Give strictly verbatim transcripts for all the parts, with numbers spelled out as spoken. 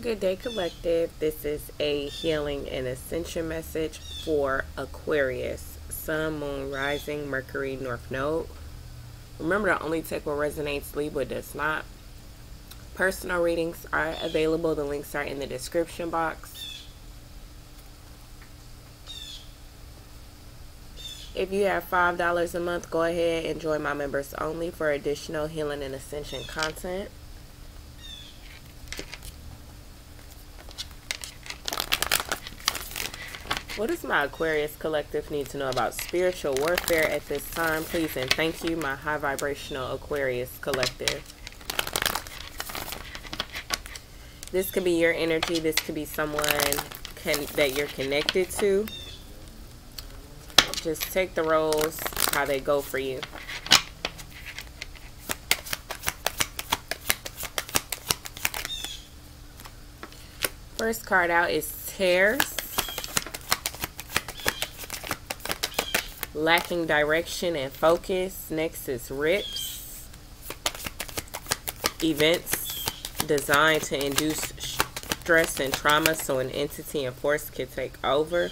Good Day Collective. This is a healing and ascension message for Aquarius, Sun, Moon, Rising, Mercury, North Node. Remember to only take what resonates, leave what does not. Personal readings are available. The links are in the description box. If you have five dollars a month, go ahead and join my members only for additional healing and ascension content. What does my Aquarius collective need to know about spiritual warfare at this time? Please and thank you, my high vibrational Aquarius collective. This could be your energy. This could be someone can, that you're connected to. Just take the roles, how they go for you. First card out is Tears. Lacking direction and focus. Next is Rips. Events designed to induce stress and trauma so an entity and force can take over.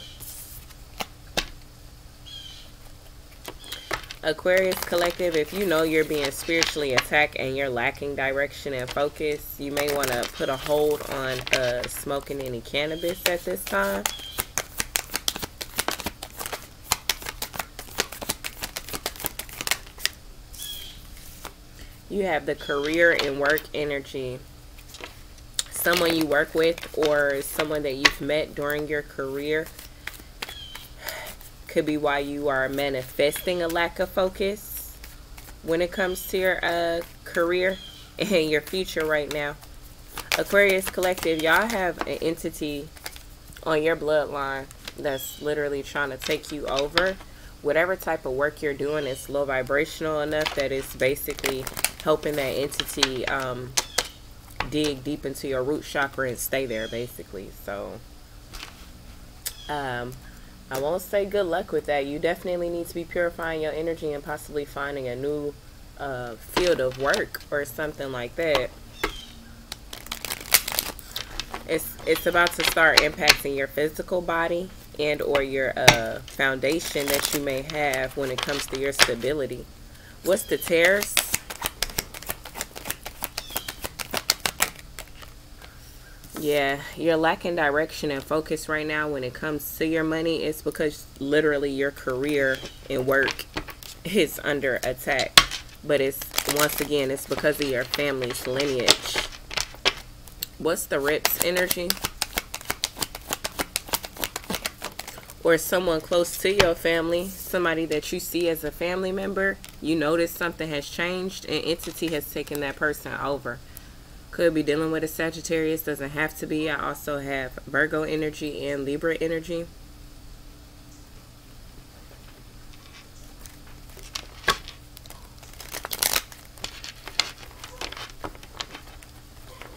Aquarius collective, if you know you're being spiritually attacked and you're lacking direction and focus, you may want to put a hold on uh, smoking any cannabis at this time. You have the career and work energy. Someone you work with or someone that you've met during your career could be why you are manifesting a lack of focus when it comes to your uh, career and your future right now. Aquarius collective, y'all have an entity on your bloodline that's literally trying to take you over. Whatever type of work you're doing is low vibrational enough that it's basically helping that entity um, dig deep into your root chakra and stay there, basically. So, um, I won't say good luck with that. You definitely need to be purifying your energy and possibly finding a new uh, field of work or something like that. It's, it's about to start impacting your physical body and or your uh, foundation that you may have when it comes to your stability. What's the Tears? Yeah, you're lacking direction and focus right now when it comes to your money. It's because literally your career and work is under attack. But it's, once again, it's because of your family's lineage. What's the Rips energy? Or someone close to your family, somebody that you see as a family member, you notice something has changed, an entity has taken that person over. Could be dealing with a Sagittarius, doesn't have to be. I also have Virgo energy and Libra energy.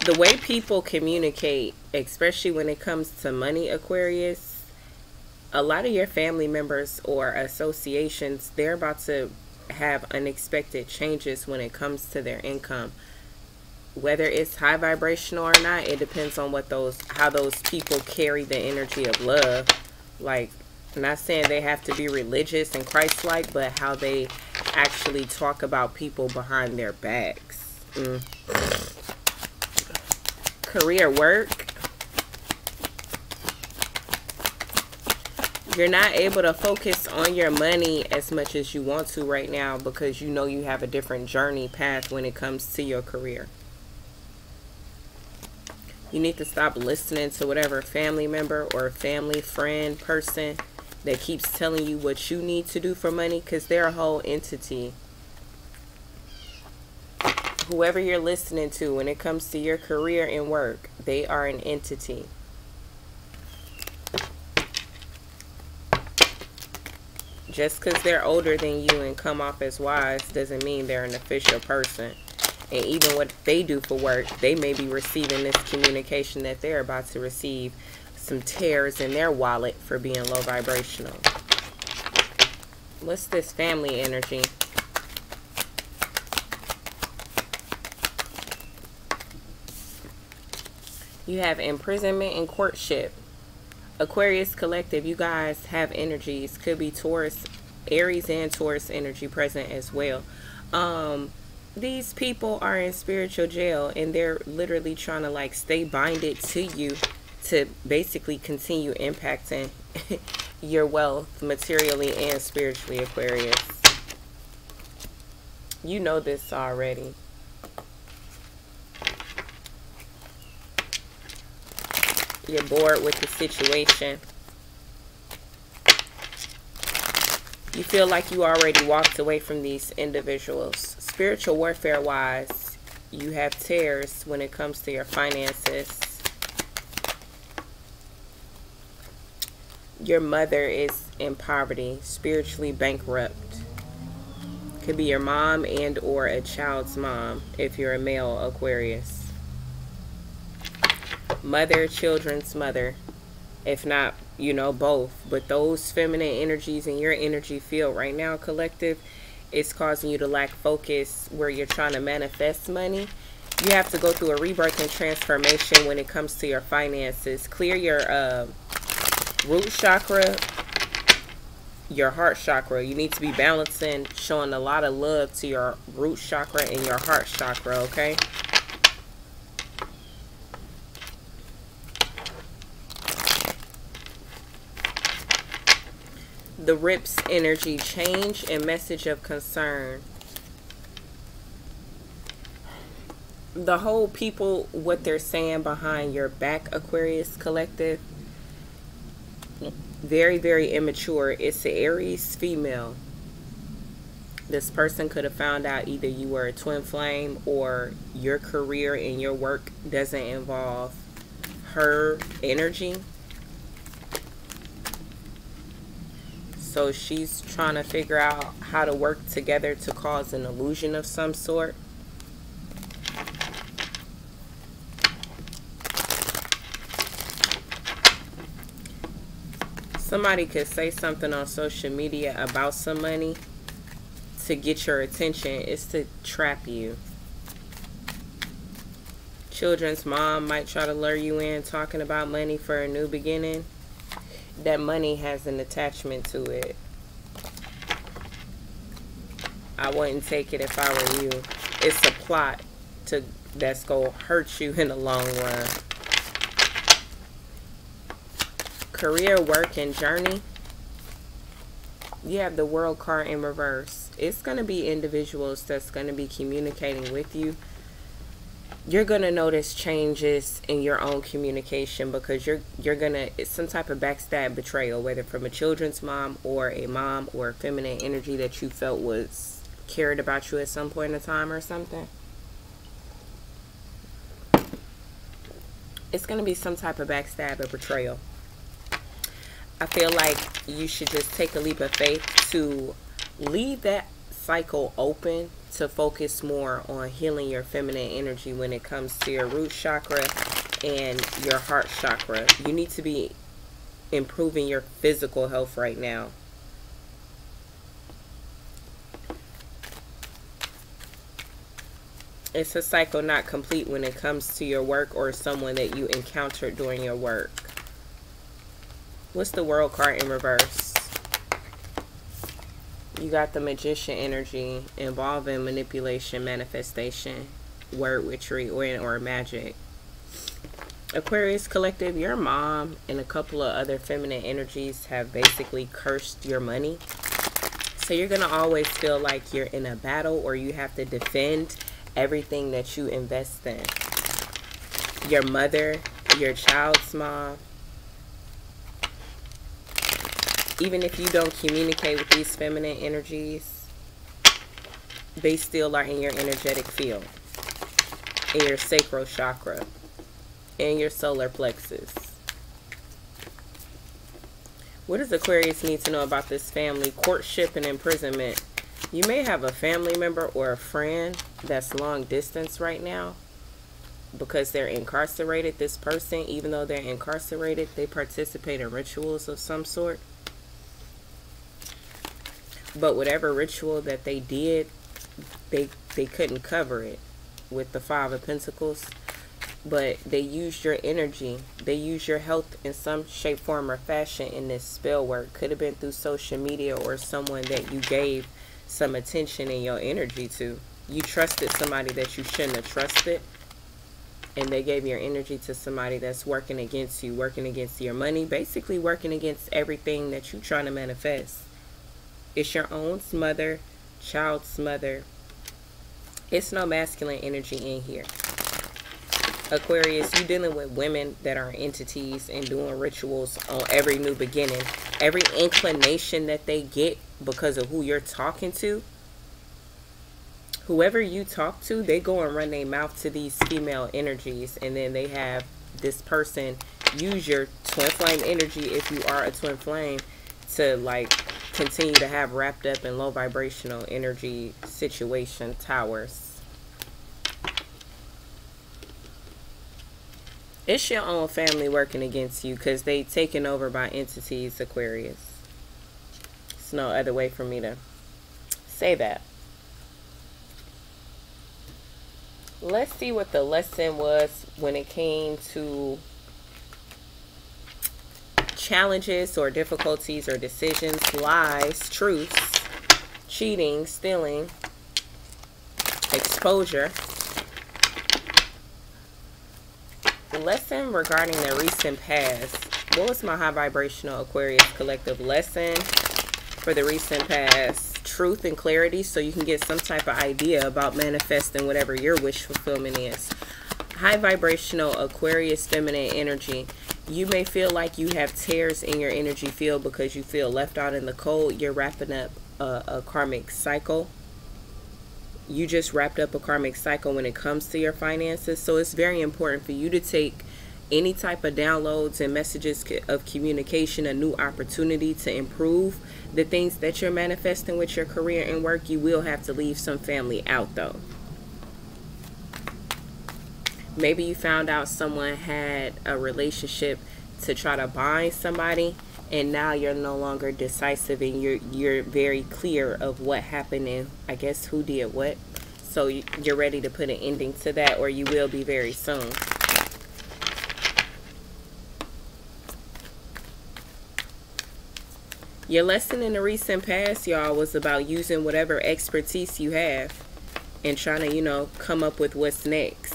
The way people communicate, especially when it comes to money, Aquarius, a lot of your family members or associations, they're about to have unexpected changes when it comes to their income. Whether it's high vibrational or not, it depends on what those, how those people carry the energy of love. Like, I'm not saying they have to be religious and Christ-like, but how they actually talk about people behind their backs. Mm. Career, work. You're not able to focus on your money as much as you want to right now because you know you have a different journey path when it comes to your career. You need to stop listening to whatever family member or family friend person that keeps telling you what you need to do for money, because they're a whole entity. Whoever you're listening to when it comes to your career and work, they are an entity. Just because they're older than you and come off as wise doesn't mean they're an official person. And even what they do for work, they may be receiving this communication that they're about to receive some tears in their wallet for being low vibrational. What's this family energy? You have imprisonment and courtship. Aquarius collective, you guys have energies. Could be Taurus, Aries and Taurus energy present as well. Um, these people are in spiritual jail, and they're literally trying to like stay binded to you to basically continue impacting your wealth materially and spiritually, Aquarius. You know this already. You're bored with the situation. You feel like you already walked away from these individuals. Spiritual warfare wise, you have tears when it comes to your finances. Your mother is in poverty, spiritually bankrupt. Could be your mom and or a child's mom if you're a male Aquarius. Mother, children's mother, if not, you know, both. But those feminine energies in your energy field right now, collective, it's causing you to lack focus where you're trying to manifest money. You have to go through a rebirth and transformation when it comes to your finances. Clear your uh, root chakra, your heart chakra. You need to be balancing, showing a lot of love to your root chakra and your heart chakra, okay? The Rips energy, change and message of concern. The whole people, what they're saying behind your back, Aquarius collective, very, very immature. It's the Aries female. This person could have found out either you were a twin flame or your career and your work doesn't involve her energy. So she's trying to figure out how to work together to cause an illusion of some sort. Somebody could say something on social media about some money to get your attention. It's to trap you. Children's mom might try to lure you in talking about money for a new beginning. That money has an attachment to it. I wouldn't take it if I were you. It's a plot to that's gonna hurt you in the long run. Career, work, and journey. You have the World card in reverse. It's gonna be individuals that's gonna be communicating with you. You're gonna notice changes in your own communication because you're you're gonna it's some type of backstab betrayal, whether from a children's mom or a mom or a feminine energy that you felt was cared about you at some point in time or something. It's gonna be some type of backstab or betrayal. I feel like you should just take a leap of faith to leave that cycle open, to focus more on healing your feminine energy when it comes to your root chakra and your heart chakra. You need to be improving your physical health right now. It's a cycle not complete when it comes to your work or someone that you encountered during your work. What's the World card in reverse? You got the Magician energy, involving manipulation, manifestation, word witchery, or, or magic. Aquarius collective, your mom and a couple of other feminine energies have basically cursed your money. So you're going to always feel like you're in a battle or you have to defend everything that you invest in. Your mother, your child's mom. Even if you don't communicate with these feminine energies, they still are in your energetic field, in your sacral chakra, in your solar plexus. What does Aquarius need to know about this family? Courtship and imprisonment. You may have a family member or a friend that's long distance right now because they're incarcerated. This person, even though they're incarcerated, they participate in rituals of some sort. But whatever ritual that they did, they they couldn't cover it with the Five of Pentacles. but they used your energy. They used your health in some shape, form, or fashion in this spell work. Could have been through social media or someone that you gave some attention and your energy to. You trusted somebody that you shouldn't have trusted, and they gave your energy to somebody that's working against you, working against your money, basically working against everything that you're trying to manifest. It's your own smother, child's mother. It's no masculine energy in here. Aquarius, you're dealing with women that are entities and doing rituals on every new beginning. Every inclination that they get because of who you're talking to, whoever you talk to, they go and run their mouth to these female energies, and then they have this person use your twin flame energy, if you are a twin flame, to like continue to have wrapped up in low vibrational energy situation towers. It's your own family working against you because they taken over by entities, Aquarius. It's no other way for me to say that. Let's see what the lesson was when it came to challenges or difficulties or decisions, lies, truths, cheating, stealing, exposure. Lesson regarding the recent past. What was my high vibrational Aquarius collective lesson for the recent past? Truth and clarity, so you can get some type of idea about manifesting whatever your wish fulfillment is. High vibrational Aquarius feminine energy. You may feel like you have tears in your energy field because you feel left out in the cold. You're wrapping up a, a karmic cycle. You just wrapped up a karmic cycle when it comes to your finances. So it's very important for you to take any type of downloads and messages of communication, a new opportunity to improve the things that you're manifesting with your career and work. You will have to leave some family out though. Maybe you found out someone had a relationship to try to bind somebody, and now you're no longer decisive and you're you're very clear of what happened and I guess who did what. So you're ready to put an ending to that, or you will be very soon. Your lesson in the recent past, y'all, was about using whatever expertise you have and trying to, you know, come up with what's next.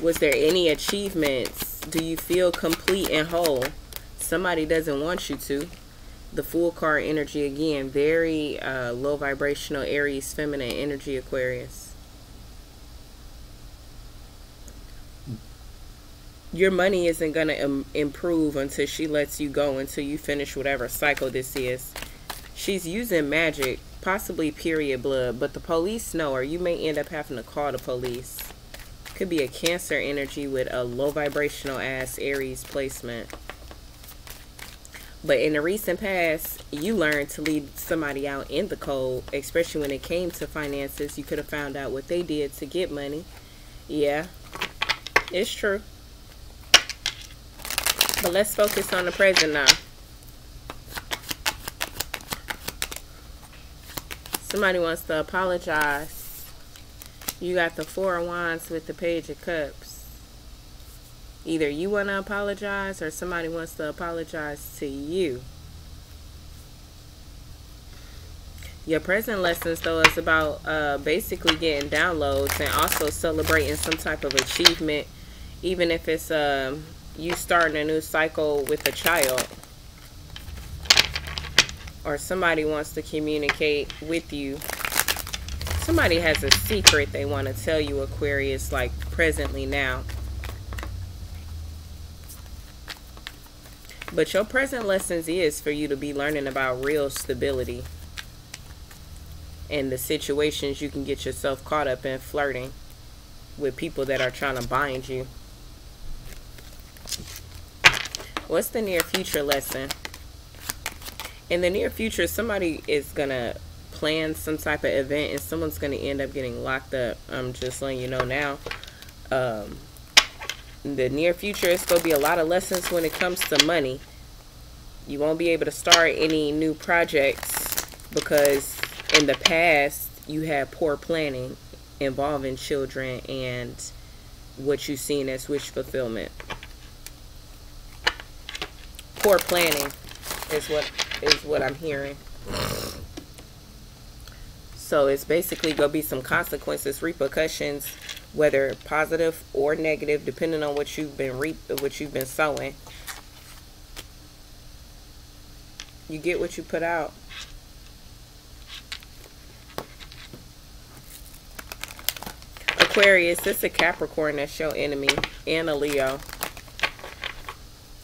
Was there any achievements? Do you feel complete and whole? Somebody doesn't want you to. The Fool card energy, again, very uh, low vibrational Aries, feminine energy, Aquarius. Your money isn't going to im- improve until she lets you go, until you finish whatever cycle this is. She's using magic, possibly period blood, but the police know, or you may end up having to call the police. Could be a Cancer energy with a low vibrational ass Aries placement. But in the recent past, you learned to leave somebody out in the cold, especially when it came to finances. You could have found out what they did to get money. Yeah, it's true. But let's focus on the present now. Somebody wants to apologize. You got the Four of Wands with the Page of Cups. Either you want to apologize or somebody wants to apologize to you. Your present lessons, though, is about uh, basically getting downloads and also celebrating some type of achievement, even if it's... Um, you starting a new cycle with a child, or somebody wants to communicate with you. Somebody has a secret they want to tell you, Aquarius, like presently now. But your present lessons is for you to be learning about real stability and the situations you can get yourself caught up in flirting with people that are trying to bind you. What's the near future lesson? In the near future, somebody is going to plan some type of event and someone's going to end up getting locked up. I'm just letting you know now. Um, in the near future, it's going to be a lot of lessons when it comes to money. You won't be able to start any new projects because in the past, you had poor planning involving children and what you've seen as wish fulfillment. Poor planning is what is what I'm hearing. So it's basically gonna be some consequences, repercussions, whether positive or negative, depending on what you've been reap, what you've been sowing. You get what you put out. Aquarius, it's a Capricorn that's your enemy, and a Leo.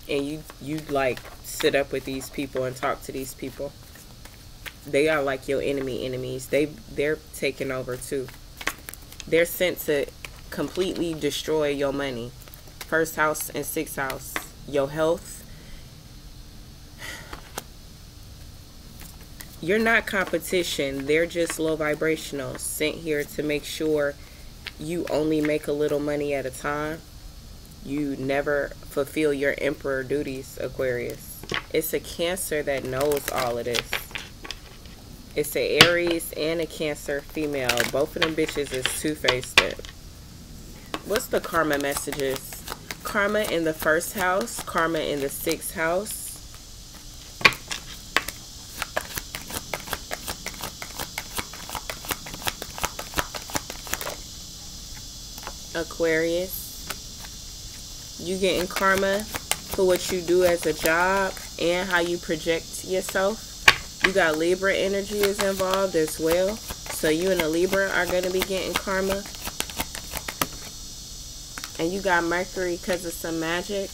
And you, you like sit up with these people and talk to these people. They are like your enemy enemies. They, they're taking over too. They're sent to completely destroy your money. First house and sixth house. Your health. You're not competition. They're just low vibrational. Sent here to make sure you only make a little money at a time. You never fulfill your emperor duties, Aquarius. It's a Cancer that knows all of this. It's an Aries and a Cancer female. Both of them bitches is two-faced up. What's the karma messages? Karma in the first house. Karma in the sixth house. Aquarius. You getting karma for what you do as a job and how you project yourself. You got Libra energy is involved as well. So you and a Libra are going to be getting karma. And you got Mercury because of some magic.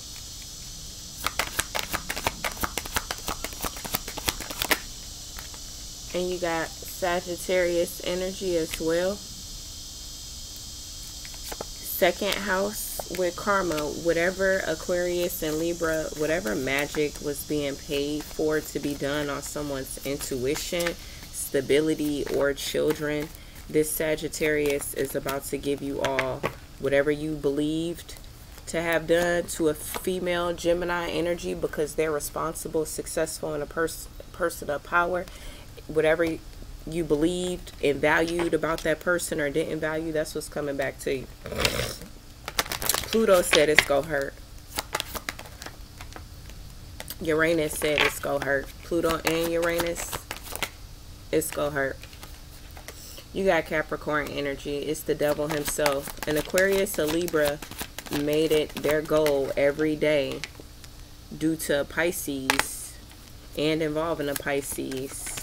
And you got Sagittarius energy as well. Second house with karma. Whatever Aquarius and Libra, whatever magic was being paid for to be done on someone's intuition, stability, or children, this Sagittarius is about to give you all whatever you believed to have done to a female Gemini energy, because they're responsible, successful, and a pers person of power. Whatever you believed and valued about that person or didn't value, that's what's coming back to you. Pluto said it's gonna hurt. Uranus said it's gonna hurt. Pluto and Uranus, it's gonna hurt. You got Capricorn energy. It's the devil himself. And Aquarius or Libra made it their goal every day due to Pisces and involving a Pisces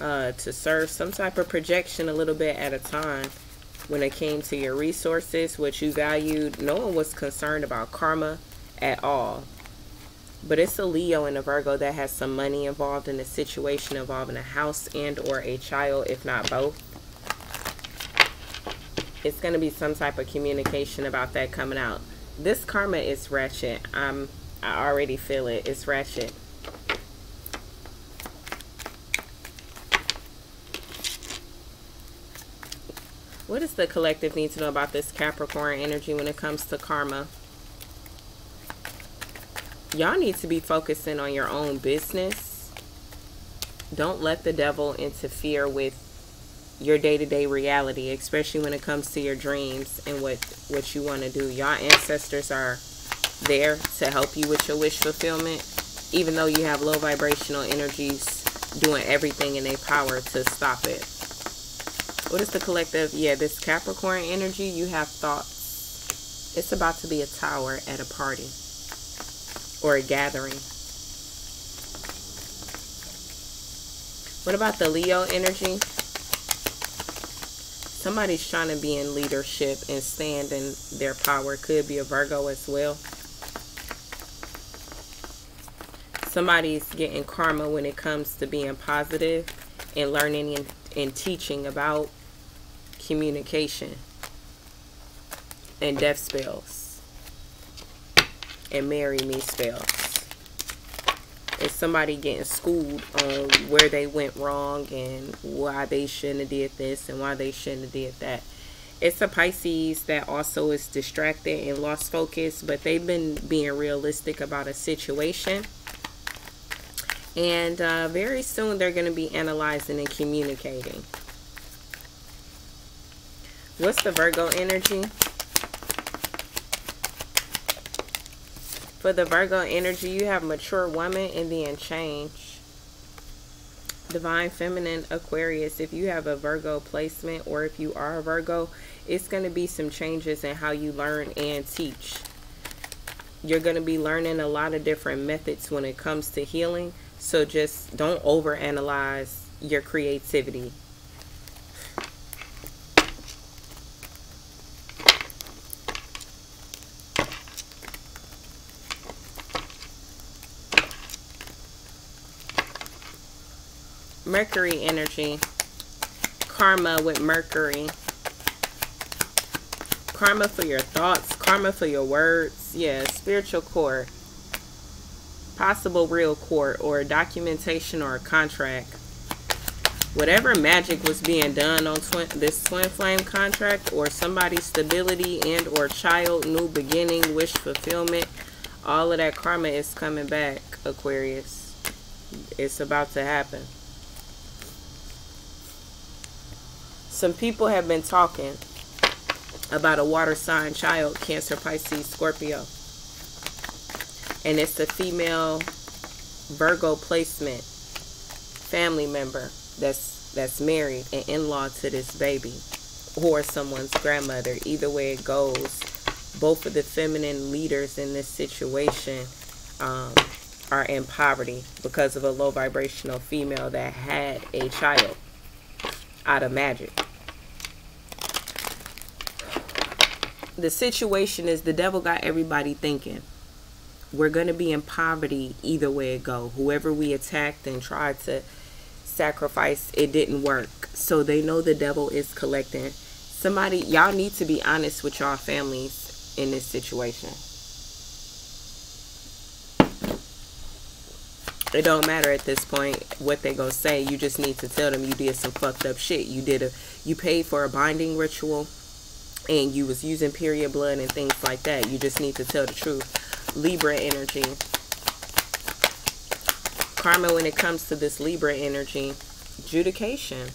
uh, to serve some type of projection a little bit at a time. When it came to your resources, what you valued, no one was concerned about karma at all. But it's a Leo and a Virgo that has some money involved in a situation involving a house and or a child, if not both. It's going to be some type of communication about that coming out. This karma is ratchet. I'm, I already feel it. It's ratchet. What does the collective need to know about this Capricorn energy when it comes to karma? Y'all need to be focusing on your own business. Don't let the devil interfere with your day-to-day reality, especially when it comes to your dreams and what, what you want to do. Y'all ancestors are there to help you with your wish fulfillment, even though you have low vibrational energies doing everything in their power to stop it. What is the collective? Yeah, this Capricorn energy, you have thoughts. It's about to be a tower at a party or a gathering. What about the Leo energy? Somebody's trying to be in leadership and stand in their power. Could be a Virgo as well. Somebody's getting karma when it comes to being positive and learning and, and teaching about communication and death spells and marry me spells. Is somebody getting schooled on where they went wrong and why they shouldn't have did this and why they shouldn't have did that? It's a Pisces that also is distracted and lost focus, but they've been being realistic about a situation. And uh, very soon they're going to be analyzing and communicating. What's the Virgo energy? For the Virgo energy, you have mature woman and then change. Divine Feminine Aquarius. If you have a Virgo placement or if you are a Virgo, it's going to be some changes in how you learn and teach. You're going to be learning a lot of different methods when it comes to healing. So just don't overanalyze your creativity. Mercury energy. Karma with Mercury. Karma for your thoughts. Karma for your words. Yeah, spiritual court. Possible real court or documentation or a contract. Whatever magic was being done on twin, this twin flame contract, or somebody's stability and or child, new beginning, wish fulfillment. All of that karma is coming back, Aquarius. It's about to happen. Some people have been talking about a water sign child, Cancer, Pisces, Scorpio. And it's the female Virgo placement family member that's that's married and in-law to this baby or someone's grandmother. Either way it goes, both of the feminine leaders in this situation um, are in poverty because of a low vibrational female that had a child out of magic. The situation is the devil got everybody thinking we're going to be in poverty either way it go. Whoever we attacked and tried to sacrifice, it didn't work. So they know the devil is collecting. Somebody, y'all need to be honest with y'all families in this situation. It don't matter at this point what they gonna say. You just need to tell them you did some fucked up shit. You did a, you paid for a binding ritual and you was using period blood and things like that. You just need to tell the truth. Libra energy. Karma when it comes to this Libra energy. Adjudication.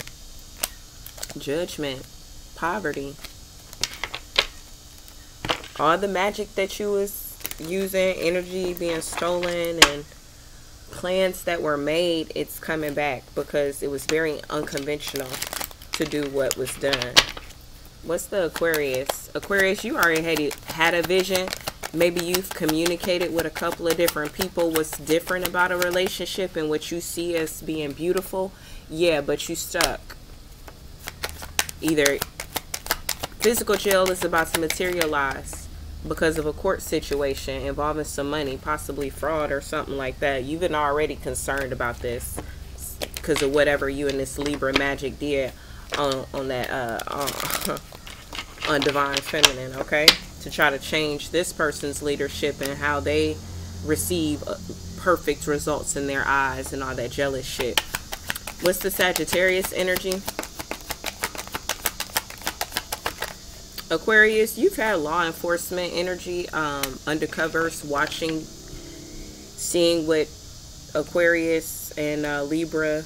Judgment. Poverty. All the magic that you was using, energy being stolen and plans that were made, it's coming back because it was very unconventional to do what was done. What's the Aquarius? Aquarius, you already had, had a vision. Maybe you've communicated with a couple of different people what's different about a relationship and what you see as being beautiful. Yeah, but you stuck. Either physical jail is about to materialize because of a court situation involving some money, possibly fraud or something like that. You've been already concerned about this because of whatever you and this Libra magic did on, on that uh, on, on Divine Feminine, okay? To try to change this person's leadership and how they receive perfect results in their eyes and all that jealous shit. What's the Sagittarius energy? Aquarius, you've had law enforcement energy, um, undercovers, watching, seeing what Aquarius and uh, Libra,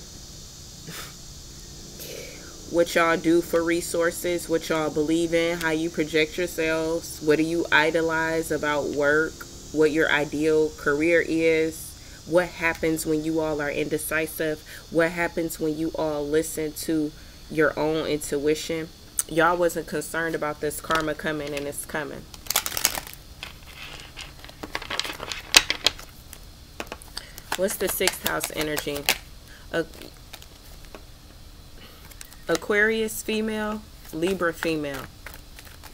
what y'all do for resources, what y'all believe in, how you project yourselves, what do you idolize about work, what your ideal career is, what happens when you all are indecisive, what happens when you all listen to your own intuition. Y'all wasn't concerned about this karma coming, and it's coming. What's the sixth house energy? A Aquarius female, Libra female.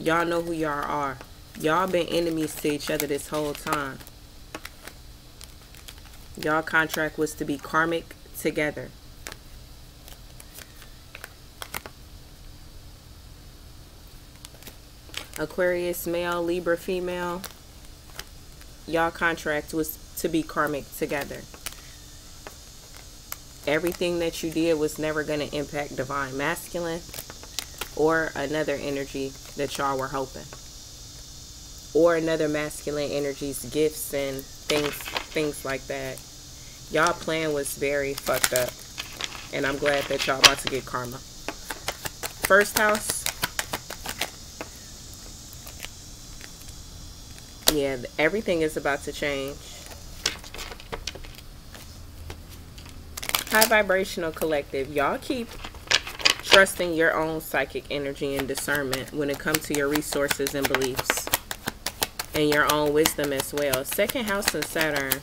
Y'all know who y'all are. Y'all been enemies to each other this whole time. Y'all contract was to be karmic together. Aquarius male, Libra female, y'all contract was to be karmic together. Everything that you did was never going to impact divine masculine or another energy that y'all were hoping, or another masculine energy's gifts and things things like that. Y'all plan was very fucked up, and I'm glad that y'all about to get karma. First house, yeah, everything is about to change. High vibrational collective, y'all keep trusting your own psychic energy and discernment when it comes to your resources and beliefs, and your own wisdom as well. Second house and Saturn.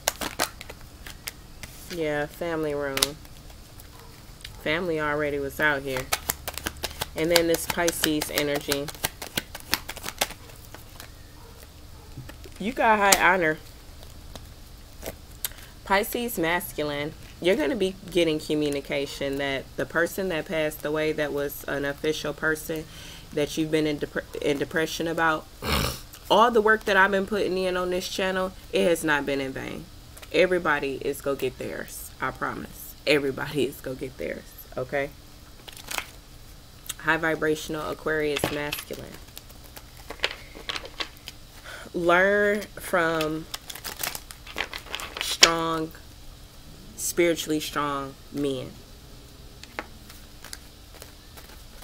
Yeah, family room. Family already was out here. And then this Pisces energy. You got high honor. Pisces masculine. You're going to be getting communication that the person that passed away, that was an official person that you've been in, dep in depression about, all the work that I've been putting in on this channel, it has not been in vain. Everybody is going to get theirs. I promise. Everybody is going to get theirs. Okay? High vibrational Aquarius masculine. Learn from strong, spiritually strong men.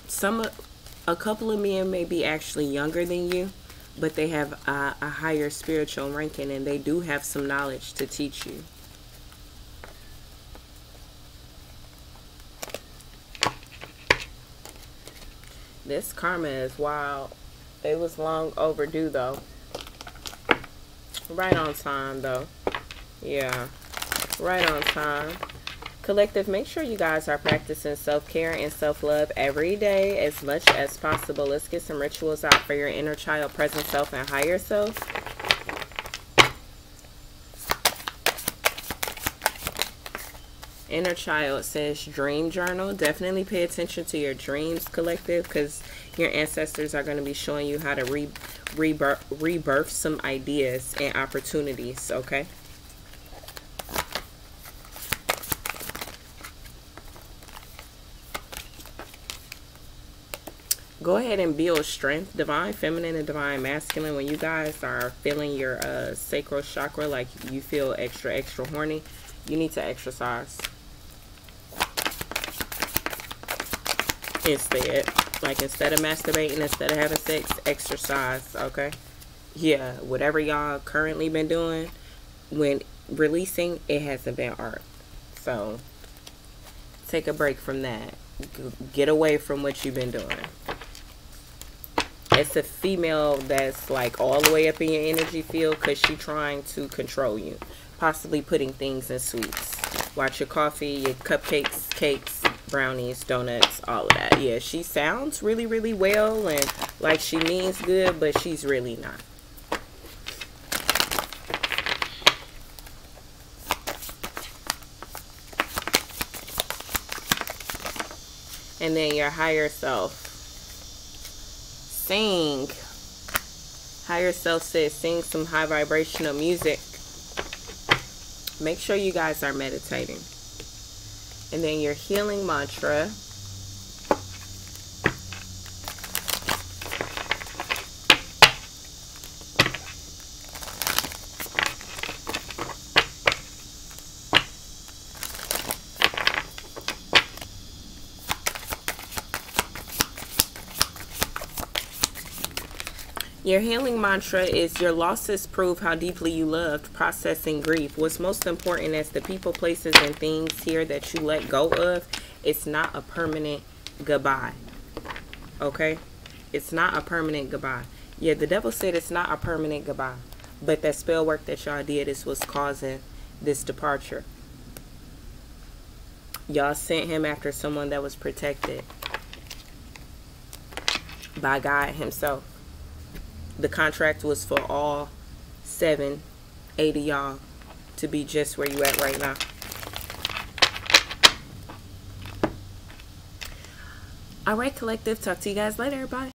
Some, a couple of men may be actually younger than you, but they have a, a higher spiritual ranking, and they do have some knowledge to teach you. This karma is wild. It was long overdue, though. Right on time, though. Yeah. Right on time. Collective, make sure you guys are practicing self-care and self-love every day as much as possible. Let's get some rituals out for your inner child, present self, and higher self. Inner child says dream journal. Definitely pay attention to your dreams, collective, because your ancestors are going to be showing you how to re rebirth, rebirth some ideas and opportunities, okay? Go ahead and build strength, divine feminine and divine masculine. When you guys are feeling your uh, sacral chakra, like you feel extra, extra horny, you need to exercise instead. Like instead of masturbating, instead of having sex, exercise, okay? Yeah, whatever y'all currently been doing, when releasing, it hasn't been art. So, take a break from that. Get away from what you've been doing. It's a female that's like all the way up in your energy field because she's trying to control you. Possibly putting things in sweets. Watch your coffee, your cupcakes, cakes, brownies, donuts, all of that. Yeah, she sounds really, really well and like she means good, but she's really not. And then your higher self. Sing. Higher self says sing some high vibrational music. Make sure you guys are meditating. And then your healing mantra. Your healing mantra is your losses prove how deeply you loved, processing grief. What's most important is the people, places, and things here that you let go of. It's not a permanent goodbye. Okay? It's not a permanent goodbye. Yeah, the devil said it's not a permanent goodbye. But that spell work that y'all did is what's causing this departure. Y'all sent him after someone that was protected by God himself. The contract was for all seven, eight of y'all to be just where you at right now. All right, collective. Talk to you guys later. Bye.